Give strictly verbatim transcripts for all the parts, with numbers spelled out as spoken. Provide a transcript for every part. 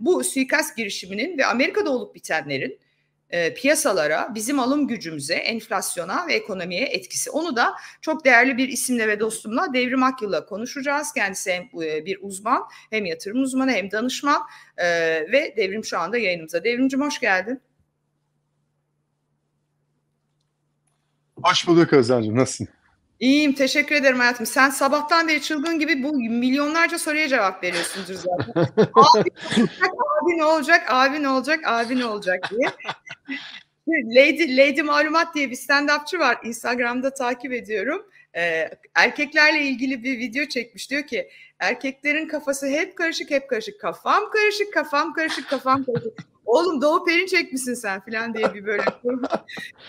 bu suikast girişiminin ve Amerika'da olup bitenlerin e, piyasalara, bizim alım gücümüze, enflasyona ve ekonomiye etkisi. Onu da çok değerli bir isimle ve dostumla, Devrim Ak'la konuşacağız. Kendisi hem e, bir uzman, hem yatırım uzmanı, hem danışman e, ve Devrim şu anda yayınımıza. Devrimcim hoş geldin. Hoş bulduk Özlemciğim, nasılsın? İyiyim, teşekkür ederim hayatım. Sen sabahtan beri çılgın gibi bu milyonlarca soruya cevap veriyorsundur zaten. Abi, abi ne olacak, abi ne olacak, abi ne olacak diye. Lady, Lady Malumat diye bir stand-upçı var. Instagram'da takip ediyorum. Ee, erkeklerle ilgili bir video çekmiş. Diyor ki erkeklerin kafası hep karışık, hep karışık. Kafam karışık, kafam karışık, kafam karışık. Oğlum Doğu Perin çekmişsin sen filan diye bir böyle.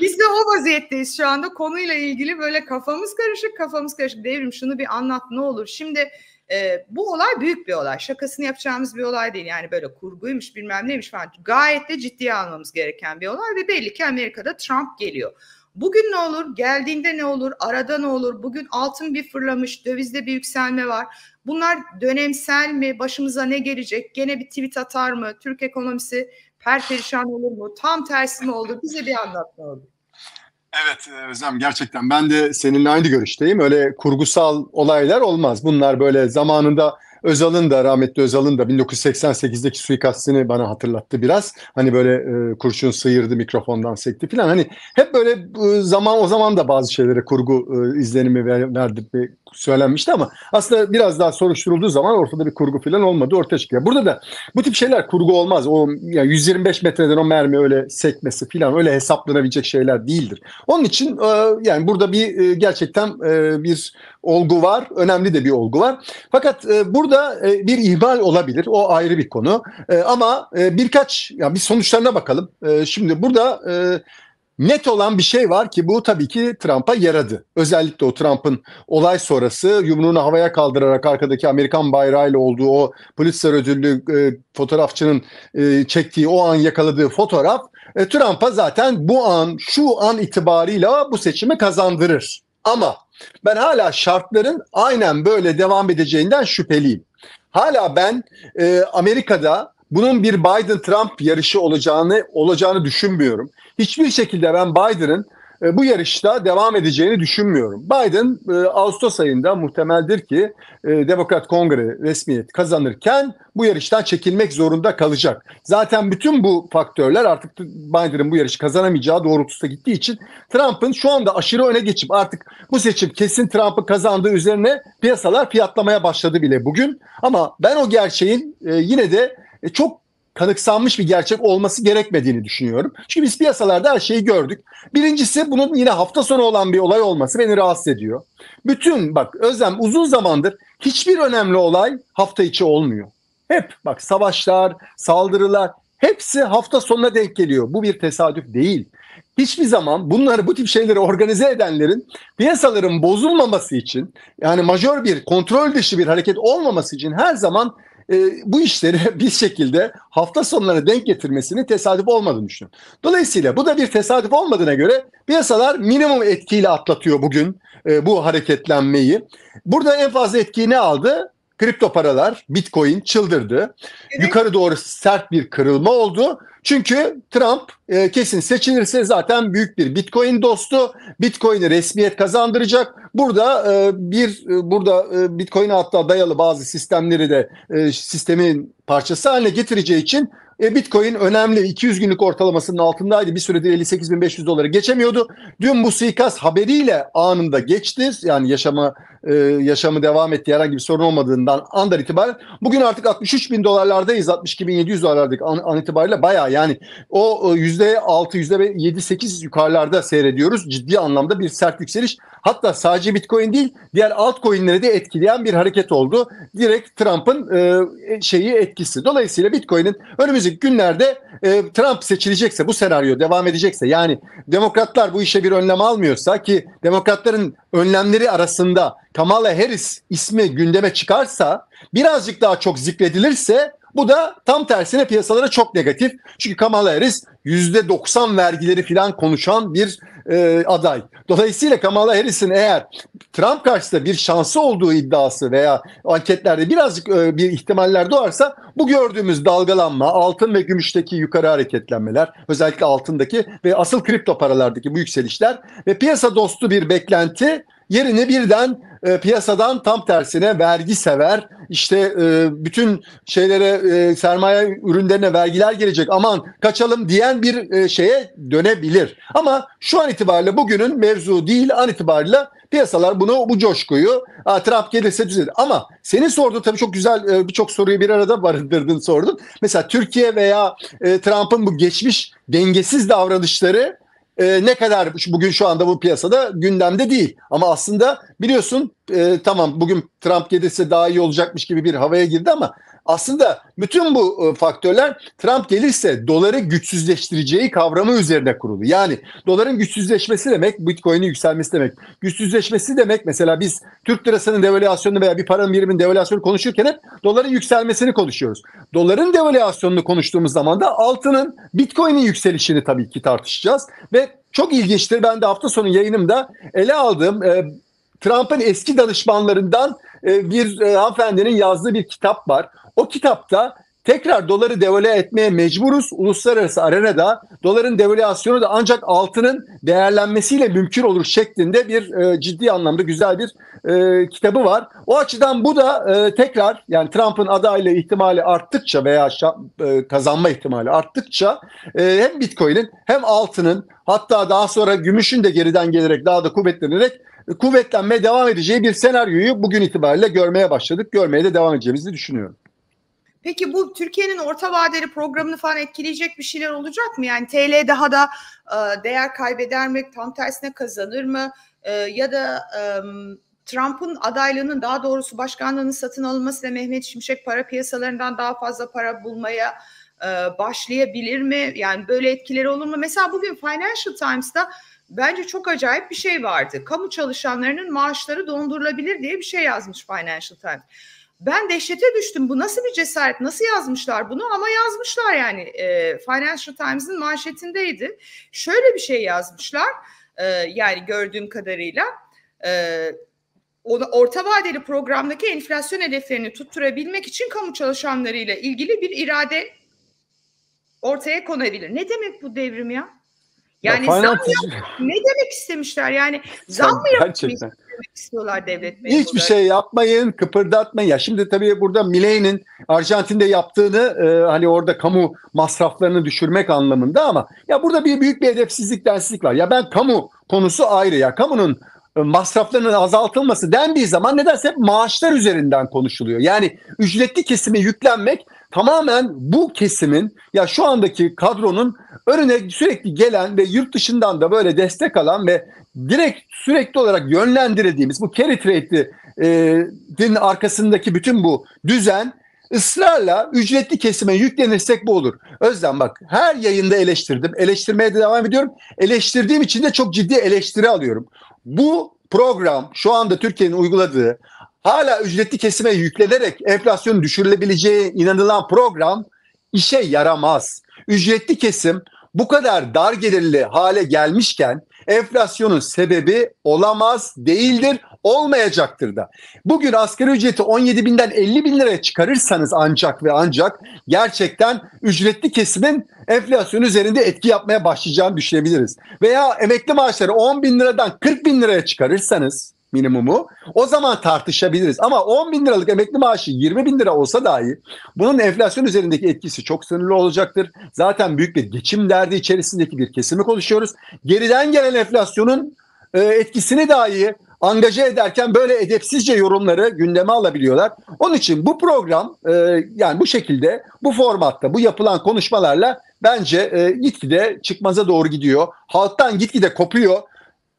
Biz de o vaziyetteyiz şu anda. Konuyla ilgili böyle kafamız karışık, kafamız karışık. Devrim şunu bir anlat ne olur. Şimdi e, bu olay büyük bir olay. Şakasını yapacağımız bir olay değil. Yani böyle kurguymuş bilmem neymiş falan. Gayet de ciddiye almamız gereken bir olay. Ve belli ki Amerika'da Trump geliyor. Bugün ne olur? Geldiğinde ne olur? Arada ne olur? Bugün altın bir fırlamış, dövizde bir yükselme var. Bunlar dönemsel mi? Başımıza ne gelecek? Gene bir tweet atar mı? Türk ekonomisi perperişan olur mu? Tam tersi mi oldu? Bize bir anlatma oldu. Evet Özlem, gerçekten ben de seninle aynı görüşteyim. Öyle kurgusal olaylar olmaz. Bunlar böyle zamanında Özal'ın da, rahmetli Özal'ın da bin dokuz yüz seksen sekizdeki suikastini bana hatırlattı biraz. Hani böyle e, kurşun sıyırdı, mikrofondan sekti falan. Hani hep böyle e, zaman o zaman da bazı şeylere kurgu e, izlenimi ver, verdi, e, söylenmişti ama aslında biraz daha soruşturulduğu zaman ortada bir kurgu falan olmadı, ortaya çıkıyor. Burada da bu tip şeyler kurgu olmaz. O yani yüz yirmi beş metreden o mermi öyle sekmesi falan öyle hesaplanabilecek şeyler değildir. Onun için e, yani burada bir e, gerçekten e, bir olgu var. Önemli de bir olgu var. Fakat e, burada bir ihmal olabilir. O ayrı bir konu. Ama birkaç, ya bir sonuçlarına bakalım. Şimdi burada net olan bir şey var ki bu tabii ki Trump'a yaradı. Özellikle o Trump'ın olay sonrası yumruğunu havaya kaldırarak arkadaki Amerikan bayrağıyla olduğu o Pulitzer ödüllü fotoğrafçının çektiği o an yakaladığı fotoğraf Trump'a zaten bu an, şu an itibarıyla bu seçimi kazandırır. Ama ben hala şartların aynen böyle devam edeceğinden şüpheliyim. Hala ben e, Amerika'da bunun bir Biden-Trump yarışı olacağını olacağını düşünmüyorum. Hiçbir şekilde ben Biden'ın e, bu yarışta devam edeceğini düşünmüyorum. Biden e, Ağustos ayında muhtemeldir ki e, Demokrat Kongre resmiyet kazanırken bu yarıştan çekilmek zorunda kalacak. Zaten bütün bu faktörler artık Biden'ın bu yarışı kazanamayacağı doğrultusunda gittiği için Trump'ın şu anda aşırı öne geçip artık bu seçim kesin Trump'ın kazandığı üzerine piyasalar fiyatlamaya başladı bile bugün. Ama ben o gerçeğin e, yine de e, çok kanıksanmış bir gerçek olması gerekmediğini düşünüyorum. Çünkü biz piyasalarda her şeyi gördük. Birincisi bunun yine hafta sonu olan bir olay olması beni rahatsız ediyor. Bütün bak Özlem, uzun zamandır hiçbir önemli olay hafta içi olmuyor. Hep bak savaşlar, saldırılar hepsi hafta sonuna denk geliyor. Bu bir tesadüf değil. Hiçbir zaman bunları, bu tip şeyleri organize edenlerin piyasaların bozulmaması için, yani majör bir kontrol dışı bir hareket olmaması için her zaman E, bu işleri bir şekilde hafta sonlarına denk getirmesini tesadüf olmadığını düşünüyorum. Dolayısıyla bu da bir tesadüf olmadığına göre piyasalar minimum etkiyle atlatıyor bugün e, bu hareketlenmeyi. Burada en fazla etkiyi ne aldı? Kripto paralar, Bitcoin çıldırdı. Evet. Yukarı doğru sert bir kırılma oldu. Çünkü Trump e, kesin seçilirse zaten büyük bir Bitcoin dostu. Bitcoin'i resmiyet kazandıracak. Burada e, bir e, burada e, Bitcoin'e hatta dayalı bazı sistemleri de e, sistemin parçası haline getireceği için e, Bitcoin önemli. iki yüz günlük ortalamasının altındaydı. Bir süredir elli sekiz bin beş yüz dolara geçemiyordu. Dün bu suikast haberiyle anında geçti. Yani yaşama e, yaşamı devam etti. Herhangi bir sorun olmadığından andan itibaren. Bugün artık altmış üç bin dolarlardayız. altmış iki bin yedi yüz dolarlardaki an, an itibariyle bayağı. Yani o yüzde altı, yüzde yedi, sekiz yukarılarda seyrediyoruz. Ciddi anlamda bir sert yükseliş. Hatta sadece Bitcoin değil, diğer altcoin'leri de etkileyen bir hareket oldu. Direkt Trump'ın e, şeyi etkisi. Dolayısıyla Bitcoin'in önümüzdeki günlerde e, Trump seçilecekse, bu senaryo devam edecekse, yani demokratlar bu işe bir önlem almıyorsa, ki demokratların önlemleri arasında Kamala Harris ismi gündeme çıkarsa, birazcık daha çok zikredilirse Bu da tam tersine piyasalara çok negatif. Çünkü Kamala Harris yüzde doksan vergileri falan konuşan bir e, aday. Dolayısıyla Kamala Harris'in eğer Trump karşısında bir şansı olduğu iddiası veya anketlerde birazcık e, bir ihtimaller doğarsa bu gördüğümüz dalgalanma, altın ve gümüşteki yukarı hareketlenmeler, özellikle altındaki ve asıl kripto paralardaki bu yükselişler ve piyasa dostu bir beklenti yerini birden e, piyasadan tam tersine vergi sever, işte e, bütün şeylere e, sermaye ürünlerine vergiler gelecek, aman kaçalım diyen bir e, şeye dönebilir. Ama şu an itibariyle bugünün mevzu değil, an itibariyle piyasalar bunu, bu coşkuyu a, Trump gelirse düzelir. Ama senin sorduğun tabii çok güzel, e, birçok soruyu bir arada barındırdın, sordun. Mesela Türkiye veya e, Trump'ın bu geçmiş dengesiz davranışları Ee, ne kadar bugün şu anda bu piyasada gündemde değil. Ama aslında biliyorsun e, tamam bugün Trump gelirse daha iyi olacakmış gibi bir havaya girdi ama aslında bütün bu e, faktörler Trump gelirse doları güçsüzleştireceği kavramı üzerine kurulu. Yani doların güçsüzleşmesi demek Bitcoin'in yükselmesi demek. Güçsüzleşmesi demek mesela biz Türk lirasının devalüasyonunu veya bir paranın birimin devalüasyonunu konuşurken hep doların yükselmesini konuşuyoruz. Doların devalüasyonunu konuştuğumuz zaman da altının, Bitcoin'in yükselişini tabii ki tartışacağız ve çok ilginçtir. Ben de hafta sonu yayınımda ele aldığım e, Trump'ın eski danışmanlarından e, bir e, hanımefendinin yazdığı bir kitap var. O kitapta tekrar doları devalü etmeye mecburuz. Uluslararası arenada doların devalüasyonu da ancak altının değerlenmesiyle mümkün olur şeklinde bir e, ciddi anlamda güzel bir e, kitabı var. O açıdan bu da e, tekrar yani Trump'ın adaylığı ihtimali arttıkça veya e, kazanma ihtimali arttıkça e, hem Bitcoin'in hem altının, hatta daha sonra gümüşün de geriden gelerek daha da kuvvetlenerek kuvvetlenmeye devam edeceği bir senaryoyu bugün itibariyle görmeye başladık. Görmeye de devam edeceğimizi düşünüyorum. Peki bu Türkiye'nin orta vadeli programını falan etkileyecek bir şeyler olacak mı? Yani T L daha da e, değer kaybeder mi? Tam tersine kazanır mı? E, ya da e, Trump'ın adaylığının, daha doğrusu başkanlığının satın alınmasıyla Mehmet Şimşek para piyasalarından daha fazla para bulmaya e, başlayabilir mi? Yani böyle etkileri olur mu? Mesela bugün Financial Times'ta bence çok acayip bir şey vardı. Kamu çalışanlarının maaşları dondurulabilir diye bir şey yazmış Financial Times. Ben dehşete düştüm. Bu nasıl bir cesaret? Nasıl yazmışlar bunu? Ama yazmışlar yani. E, Financial Times'ın manşetindeydi. Şöyle bir şey yazmışlar. E, yani gördüğüm kadarıyla e, orta vadeli programdaki enflasyon hedeflerini tutturabilmek için kamu çalışanlarıyla ilgili bir irade ortaya konabilir. Ne demek bu devrim ya? Yani ya, zam yap, ne demek istemişler? Yani zam mı yapmayı istiyorlar devlet memurları? Hiçbir şey yapmayın, kıpırdatmayın. Ya şimdi tabii burada Milei'nin Arjantin'de yaptığını e, hani orada kamu masraflarını düşürmek anlamında, ama ya burada bir büyük bir edepsizlik, densizlik var. Ya ben kamu konusu ayrı ya. Kamunun masraflarının azaltılması dendiği zaman nedense hep maaşlar üzerinden konuşuluyor. Yani ücretli kesime yüklenmek tamamen bu kesimin, ya şu andaki kadronun önüne sürekli gelen ve yurt dışından da böyle destek alan ve direkt sürekli olarak yönlendirildiğimiz bu carry trade'in arkasındaki bütün bu düzen ısrarla ücretli kesime yüklenirsek bu olur. Özlem bak, her yayında eleştirdim. Eleştirmeye de devam ediyorum. Eleştirdiğim için de çok ciddi eleştiri alıyorum. Bu program şu anda Türkiye'nin uyguladığı, hala ücretli kesime yüklenerek enflasyonu düşürülebileceği inanılan program işe yaramaz. Ücretli kesim bu kadar dar gelirli hale gelmişken enflasyonun sebebi olamaz, değildir, olmayacaktır da. Bugün asgari ücreti on yedi binden elli bin liraya çıkarırsanız ancak ve ancak gerçekten ücretli kesimin enflasyon üzerinde etki yapmaya başlayacağını düşünebiliriz. Veya emekli maaşları on bin liradan kırk bin liraya çıkarırsanız minimumu, o zaman tartışabiliriz. Ama on bin liralık emekli maaşı yirmi bin lira olsa dahi bunun enflasyon üzerindeki etkisi çok sınırlı olacaktır. Zaten büyük bir geçim derdi içerisindeki bir kesimi konuşuyoruz. Geriden gelen enflasyonun etkisini dahi angaje ederken böyle edepsizce yorumları gündeme alabiliyorlar. Onun için bu program yani bu şekilde, bu formatta, bu yapılan konuşmalarla bence gitgide çıkmaza doğru gidiyor. Halktan gitgide kopuyor.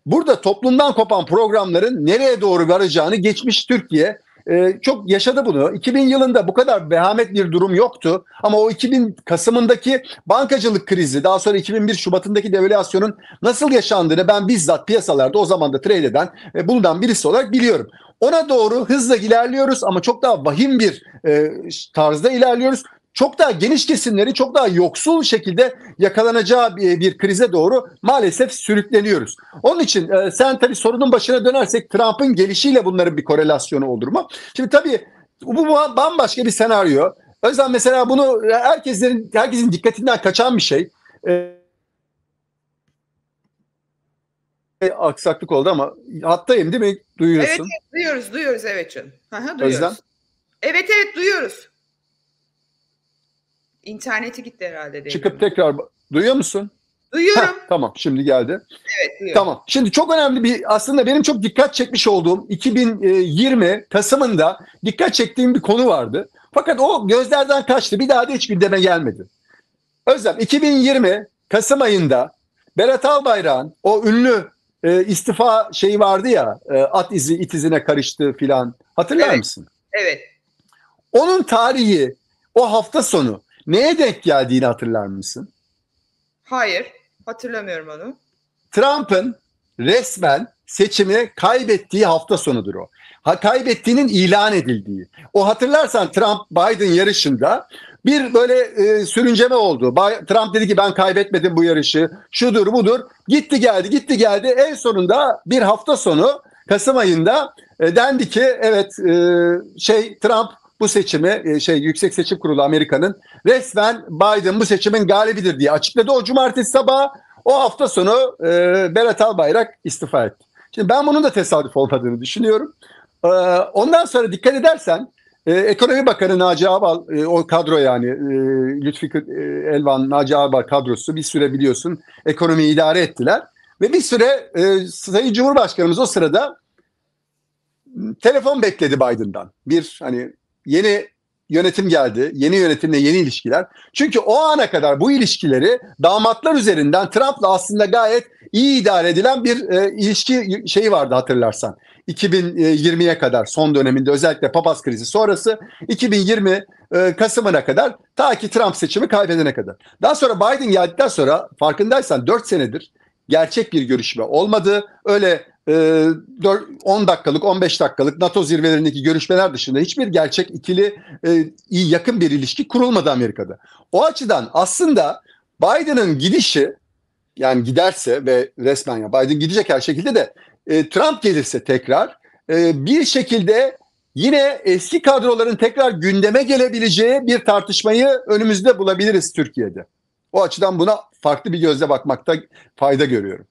Burada toplumdan kopan programların nereye doğru varacağını geçmiş Türkiye e, çok yaşadı bunu. iki bin yılında bu kadar vehamet bir durum yoktu. Ama o iki bin Kasım'ındaki bankacılık krizi, daha sonra iki bin bir Şubat'ındaki devalüasyonun nasıl yaşandığını ben bizzat piyasalarda o zaman da trade eden e, bulunan birisi olarak biliyorum. Ona doğru hızla ilerliyoruz ama çok daha vahim bir e, tarzda ilerliyoruz. çok daha geniş kesimleri çok daha yoksul şekilde yakalanacağı bir, bir krize doğru maalesef sürükleniyoruz. Onun için e, sen tabii sorunun başına dönersek Trump'ın gelişiyle bunların bir korelasyonu olur mu? Şimdi tabii bu bambaşka bir senaryo. O yüzden mesela bunu herkesin, herkesin dikkatinden kaçan bir şey. E, aksaklık oldu ama hattayım değil mi? Duyuyorsun. Evet, evet duyuyoruz, duyuyoruz evet canım. Aha, duyuyoruz. Özlem. Evet evet duyuyoruz. İnterneti gitti herhalde. Değil Çıkıp mi? Tekrar duyuyor musun? Duyuyorum. Heh, tamam şimdi geldi. Evet duyuyorum. Tamam şimdi çok önemli bir aslında benim çok dikkat çekmiş olduğum iki bin yirmi Kasım'ında dikkat çektiğim bir konu vardı. Fakat o gözlerden kaçtı, bir daha da hiç gündeme gelmedi. Özlem, iki bin yirmi Kasım ayında Berat Albayrak'ın o ünlü e, istifa şeyi vardı ya, e, at izi it izine karıştı filan, hatırlar evet. mısın? Evet. Onun tarihi o hafta sonu neye denk geldiğini hatırlar mısın? Hayır, hatırlamıyorum onu. Trump'ın resmen seçimi kaybettiği hafta sonudur o. Ha, kaybettiğinin ilan edildiği. O hatırlarsan Trump-Biden yarışında bir böyle e, sürünceme oldu. Trump dedi ki ben kaybetmedim bu yarışı. Şudur budur. Gitti geldi gitti geldi. En sonunda bir hafta sonu Kasım ayında e, dendi ki evet e, şey Trump bu seçimi e, şey Yüksek Seçim Kurulu Amerika'nın resmen Biden bu seçimin galibidir diye açıkladı. O cumartesi sabahı o hafta sonu e, Berat Albayrak istifa etti. Şimdi ben bunun da tesadüf olmadığını düşünüyorum. E, ondan sonra dikkat edersen Ee, Ekonomi Bakanı Naci Ağbal, e, o kadro yani e, Lütfi Elvan, Naci Ağbal kadrosu bir süre biliyorsun ekonomiyi idare ettiler. Ve bir süre e, Sayın Cumhurbaşkanımız o sırada telefon bekledi Biden'dan. Bir hani yeni yönetim geldi, yeni yönetimle yeni ilişkiler. Çünkü o ana kadar bu ilişkileri damatlar üzerinden Trump'la aslında gayet iyi idare edilen bir e, ilişki şeyi vardı hatırlarsan. iki bin yirmiye kadar son döneminde özellikle papaz krizi sonrası iki bin yirmi e, Kasım'ına kadar ta ki Trump seçimi kaybedene kadar. Daha sonra Biden geldikten sonra farkındaysan dört senedir gerçek bir görüşme olmadı. Öyle e, on dakikalık on beş dakikalık NATO zirvelerindeki görüşmeler dışında hiçbir gerçek ikili e, iyi yakın bir ilişki kurulmadı Amerika'da. O açıdan aslında Biden'ın gidişi yani giderse ve resmen ya Biden gidecek her şekilde de Trump gelirse tekrar bir şekilde yine eski kadroların tekrar gündeme gelebileceği bir tartışmayı önümüzde bulabiliriz Türkiye'de. O açıdan buna farklı bir gözle bakmakta fayda görüyorum.